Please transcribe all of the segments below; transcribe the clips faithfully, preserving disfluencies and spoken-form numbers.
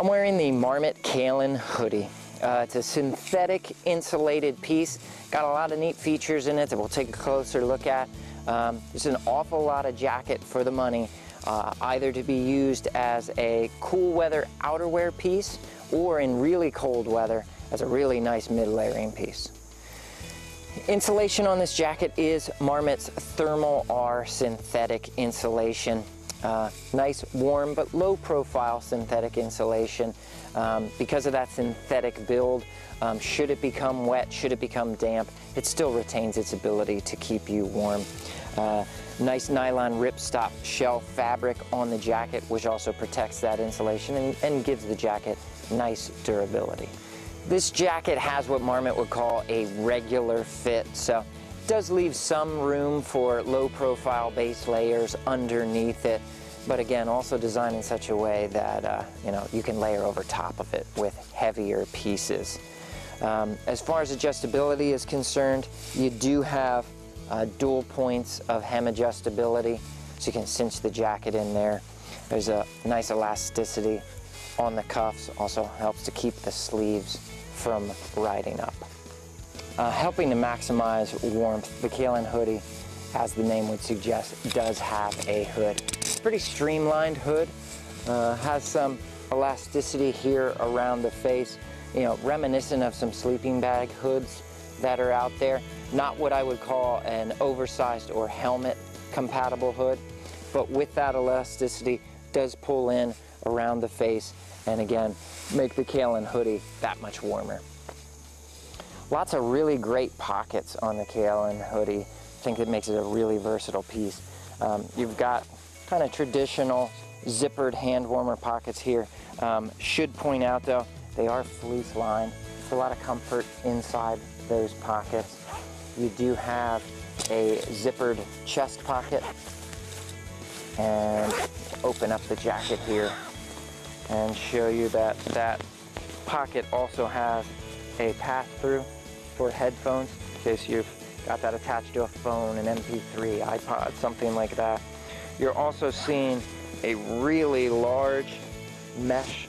I'm wearing the Marmot Calen hoodie. Uh, it's a synthetic insulated piece. Got a lot of neat features in it that we'll take a closer look at. Um, it's an awful lot of jacket for the money, uh, either to be used as a cool weather outerwear piece or in really cold weather as a really nice mid-layering piece. Insulation on this jacket is Marmot's Thermal R synthetic insulation. Uh, nice, warm, but low-profile synthetic insulation. Um, because of that synthetic build, um, should it become wet, should it become damp, it still retains its ability to keep you warm. Uh, nice nylon ripstop shell fabric on the jacket, which also protects that insulation and, and gives the jacket nice durability. This jacket has what Marmot would call a regular fit, so does leave some room for low-profile base layers underneath it, but again, also designed in such a way that uh, you know, you can layer over top of it with heavier pieces. Um, as far as adjustability is concerned, you do have uh, dual points of hem adjustability, so you can cinch the jacket in there. There's a nice elasticity on the cuffs, also helps to keep the sleeves from riding up. Uh, helping to maximize warmth, the Calen hoodie, as the name would suggest, does have a hood. Pretty streamlined hood, uh, has some elasticity here around the face, you know, reminiscent of some sleeping bag hoods that are out there. Not what I would call an oversized or helmet compatible hood, but with that elasticity does pull in around the face and again, make the Calen hoodie that much warmer. Lots of really great pockets on the Calen hoodie. I think it makes it a really versatile piece. Um, you've got kind of traditional zippered hand warmer pockets here. Um, should point out though, they are fleece lined. There's a lot of comfort inside those pockets. You do have a zippered chest pocket, and open up the jacket here and show you that that pocket also has a pass-through for headphones, in case you've got that attached to a phone, an M P three, iPod, something like that. You're also seeing a really large mesh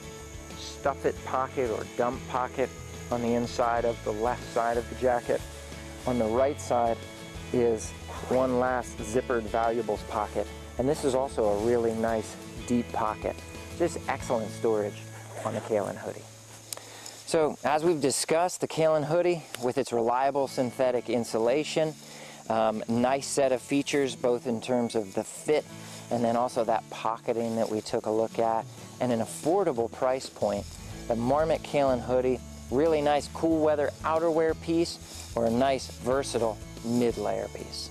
stuff-it pocket or dump pocket on the inside of the left side of the jacket. On the right side is one last zippered valuables pocket, and this is also a really nice deep pocket. Just excellent storage on the Calen hoodie. So, as we've discussed, the Calen hoodie, with its reliable synthetic insulation, um, nice set of features both in terms of the fit and then also that pocketing that we took a look at, and an affordable price point. The Marmot Calen hoodie, really nice cool weather outerwear piece or a nice versatile mid-layer piece.